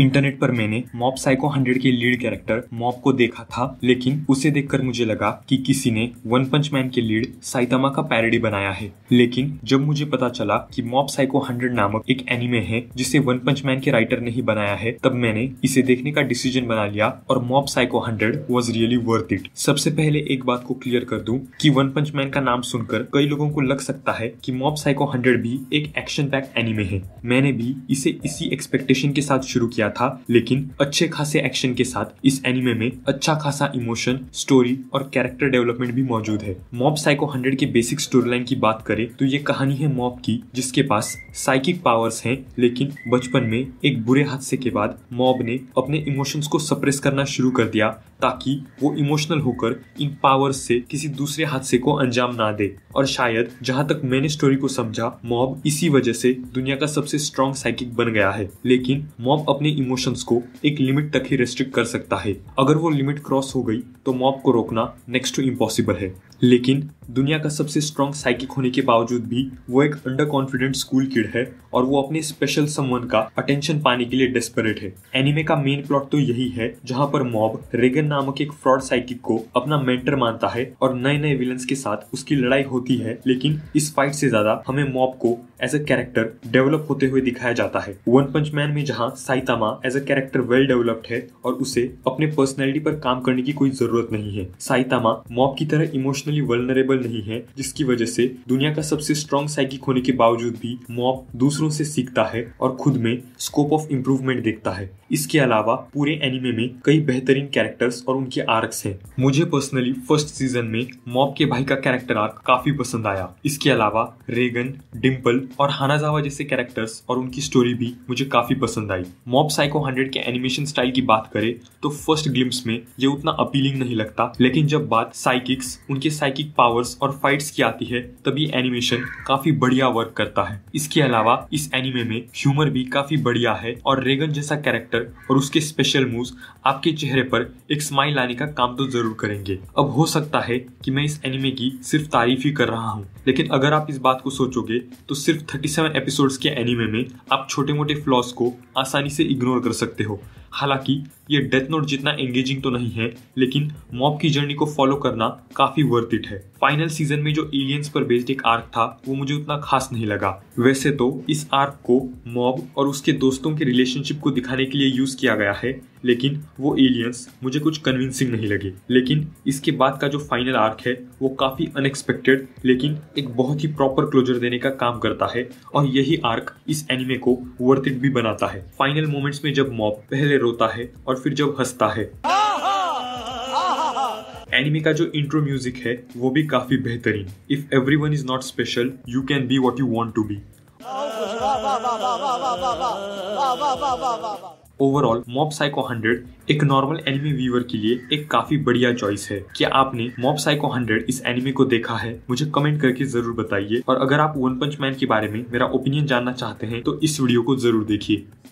Internet पर मैंने mob psycho 100 के लीड कैरेक्टर मॉब को देखा था, लेकिन उसे देखकर मुझे लगा कि किसी ने वन पंच मैन के लीड साइतामा का पैरोडी बनाया है। लेकिन जब मुझे पता चला कि मॉब साइको 100 नामक एक एनिमे है जिसे वन पंच मैन के राइटर ने ही बनाया है, तब मैंने इसे देखने का डिसीजन बना लिया और mob psycho 100 was really worth it. सबसे पहले एक बात को क्लियर कर दूं कि वन पंच मैन का नाम सुनकर कई लोगों को लग सकता है कि मॉब साइको 100 भी एक एक्शन पैक्ड एनिमे है। मैंने भी इसे इसी एक्सपेक्टेशन के साथ शुरू किया था, लेकिन अच्छे खासे एक्शन के साथ इस एनिमे में अच्छा खासा इमोशन, स्टोरी और कैरेक्टर डेवलपमेंट भी मौजूद है। मॉब साइको 100 के बेसिक स्टोरी लाइन की बात करें तो ये कहानी है मॉब की, जिसके पास साइकिक पावर्स हैं, लेकिन बचपन में एक बुरे हादसे के बाद मॉब ने अपने इमोशंस को सप्रेस करना शुरू कर दिया ताकि वो इमोशनल होकर इन पावर्स से किसी दूसरे हादसे को अंजाम ना दे। और शायद जहाँ तक मैंने स्टोरी को समझा, मॉब इसी वजह से दुनिया का सबसे स्ट्रॉन्ग साइकिक बन गया है। लेकिन मॉब अपने इमोशंस को एक लिमिट तक ही रेस्ट्रिक्ट कर सकता है, अगर वो लिमिट क्रॉस हो गई तो मॉब को रोकना नेक्स्ट टू इम्पॉसिबल है। लेकिन दुनिया का सबसे स्ट्रॉन्ग साइकिक होने के बावजूद भी वो एक अंडर कॉन्फिडेंट स्कूल किड है और वो अपने स्पेशल समवन का अटेंशन पाने के लिए डेस्परेट है। एनिमे का मेन प्लॉट तो यही है, जहाँ पर मॉब रेगन नामक एक फ्रॉड साइकिक को अपना मेंटर मानता है और नए नए विलन्स के साथ उसकी लड़ाई होती है। लेकिन इस फाइट से ज्यादा हमें मॉब को एज अ कैरेक्टर डेवलप होते हुए दिखाया जाता है। वन पंच मैन में जहाँ Saitama as a character well developed है और उसे अपने पर्सनैलिटी पर काम करने की कोई जरूरत नहीं है, साइतामा मॉब की तरह इमोशनली वल्नरेबल नहीं है, जिसकी वजह से दुनिया का सबसे स्ट्रॉन्ग साइकिक होने के बावजूद भी मॉब दूसरों से सीखता है और खुद में स्कोप ऑफ इम्प्रूवमेंट देखता है। इसके अलावा पूरे एनिमे में कई बेहतरीन कैरेक्टर्स और उनके आर्क्स हैं। मुझे पर्सनली फर्स्ट सीजन में मॉब के भाई का कैरेक्टर आर्क काफी पसंद आया। इसके अलावा रेगन, डिम्पल और हाना जावा जैसे कैरेक्टर्स और उनकी स्टोरी भी मुझे काफी पसंद आई। मॉब साइको 100 के एनिमेशन स्टाइल की बात करें तो फर्स्ट ग्लिम्स में ये उतना अपीलिंग नहीं लगता, लेकिन जब बात साइकिक्स, उनके साइकिक पावर्स और फाइट्स की आती है तब ये एनिमेशन काफी बढ़िया वर्क करता है। इसके अलावा इस एनिमे में ह्यूमर भी काफी बढ़िया है और रेगन जैसा कैरेक्टर और उसके स्पेशल मूव्स आपके चेहरे पर एक स्माइल लाने का काम तो जरूर करेंगे। अब हो सकता है कि मैं इस एनिमे की सिर्फ तारीफ ही कर रहा हूँ, लेकिन अगर आप इस बात को सोचोगे तो सिर्फ 37 एपिसोड्स के एनिमे में आप छोटे मोटे फ्लॉज को आसानी से इग्नोर कर सकते हो। हालांकि ये डेथ नोट जितना एंगेजिंग तो नहीं है, लेकिन मॉब की जर्नी को फॉलो करना काफी वर्थ इट है। फाइनल सीजन में जो एलियंस पर बेस्ड एक आर्क था वो मुझे उतना खास नहीं लगा। वैसे तो इस आर्क को मॉब और उसके दोस्तों के रिलेशनशिप को दिखाने के लिए यूज किया गया है, लेकिन वो एलियंस मुझे कुछ कन्विंसिंग नहीं लगे। लेकिन इसके बाद का जो फाइनल आर्क है वो काफी अनएक्सपेक्टेड लेकिन एक बहुत ही प्रॉपर क्लोजर देने का काम करता है और यही आर्क इस एनिमे को वर्थ इट भी बनाता है। फाइनल मोमेंट्स में जब मॉब पहले रोता है और फिर जब हंसता है। एनिमे का जो इंट्रो म्यूजिक है वो भी काफी बेहतरीन। If everyone is not special you can be what you want to be. Overall mob psycho 100 एक नॉर्मल एनिमे व्यूअर के लिए एक काफी बढ़िया चॉइस है। क्या आपने मॉब साइको 100 इस एनिमे को देखा है? मुझे कमेंट करके जरूर बताइए। और अगर आप वन पंच मैन के बारे में मेरा ओपिनियन जानना चाहते हैं तो इस वीडियो को जरूर देखिए।